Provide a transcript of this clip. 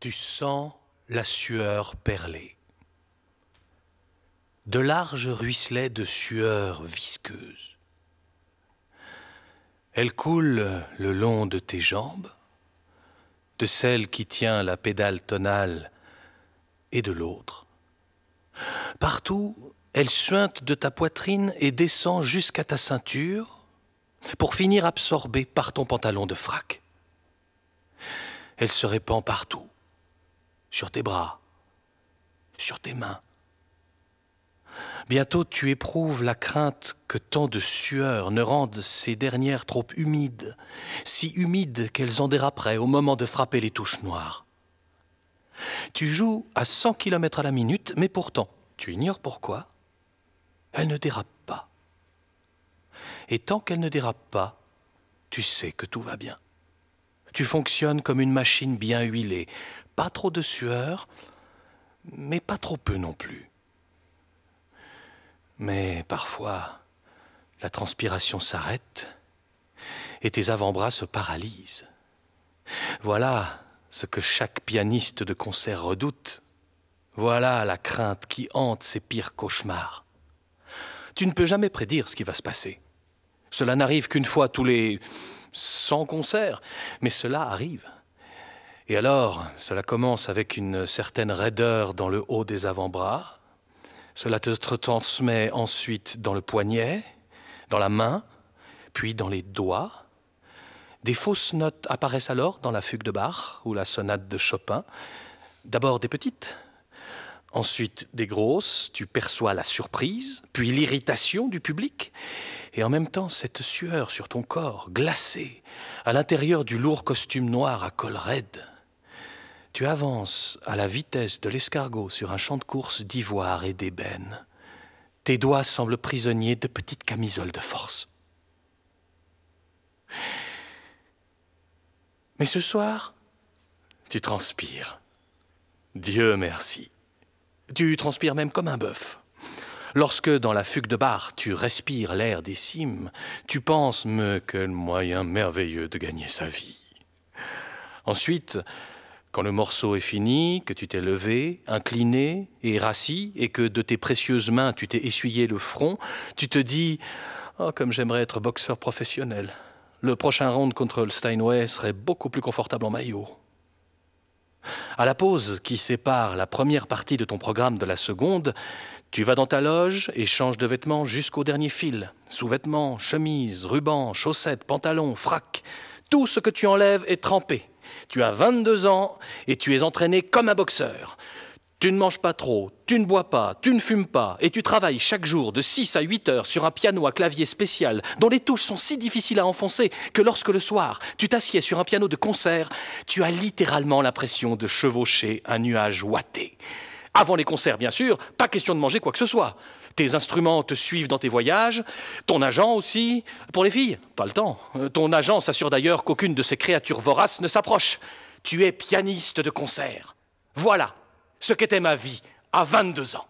Tu sens la sueur perler. De larges ruisselets de sueur visqueuse. Elle coule le long de tes jambes, de celle qui tient la pédale tonale et de l'autre. Partout, elle suinte de ta poitrine et descend jusqu'à ta ceinture pour finir absorbée par ton pantalon de frac. Elle se répand partout, sur tes bras, sur tes mains. Bientôt, tu éprouves la crainte que tant de sueur ne rende ces dernières trop humides, si humides qu'elles en déraperaient au moment de frapper les touches noires. Tu joues à 100 km à la minute, mais pourtant, tu ignores pourquoi, elle ne dérape pas. Et tant qu'elle ne dérape pas, tu sais que tout va bien. Tu fonctionnes comme une machine bien huilée, pas trop de sueur, mais pas trop peu non plus. Mais parfois, la transpiration s'arrête et tes avant-bras se paralysent. Voilà ce que chaque pianiste de concert redoute. Voilà la crainte qui hante ses pires cauchemars. Tu ne peux jamais prédire ce qui va se passer. Cela n'arrive qu'une fois tous les 100 concerts, mais cela arrive. Et alors, cela commence avec une certaine raideur dans le haut des avant-bras. Cela te transmet ensuite dans le poignet, dans la main, puis dans les doigts. Des fausses notes apparaissent alors dans la fugue de Bach ou la sonate de Chopin. D'abord des petites, ensuite des grosses. Tu perçois la surprise, puis l'irritation du public. Et en même temps, cette sueur sur ton corps, glacée, à l'intérieur du lourd costume noir à col raide. Tu avances à la vitesse de l'escargot sur un champ de course d'ivoire et d'ébène. Tes doigts semblent prisonniers de petites camisoles de force. Mais ce soir, tu transpires. Dieu merci. Tu transpires même comme un bœuf. Lorsque, dans la fugue de Bach, tu respires l'air des cimes, tu penses « Mais quel moyen merveilleux de gagner sa vie !» Ensuite, quand le morceau est fini, que tu t'es levé, incliné et rassis, et que de tes précieuses mains tu t'es essuyé le front, tu te dis « Oh, comme j'aimerais être boxeur professionnel. Le prochain round contre le Steinway serait beaucoup plus confortable en maillot. » À la pause qui sépare la première partie de ton programme de la seconde, tu vas dans ta loge et changes de vêtements jusqu'au dernier fil. Sous-vêtements, chemises, rubans, chaussettes, pantalons, frac. Tout ce que tu enlèves est trempé. Tu as 22 ans et tu es entraîné comme un boxeur. Tu ne manges pas trop, tu ne bois pas, tu ne fumes pas et tu travailles chaque jour de 6 à 8 heures sur un piano à clavier spécial dont les touches sont si difficiles à enfoncer que lorsque le soir tu t'assieds sur un piano de concert, tu as littéralement l'impression de chevaucher un nuage ouaté. Avant les concerts, bien sûr, pas question de manger quoi que ce soit. Tes instruments te suivent dans tes voyages, ton agent aussi, pour les filles, pas le temps. Ton agent s'assure d'ailleurs qu'aucune de ces créatures voraces ne s'approche. Tu es pianiste de concert. Voilà ce qu'était ma vie à 22 ans.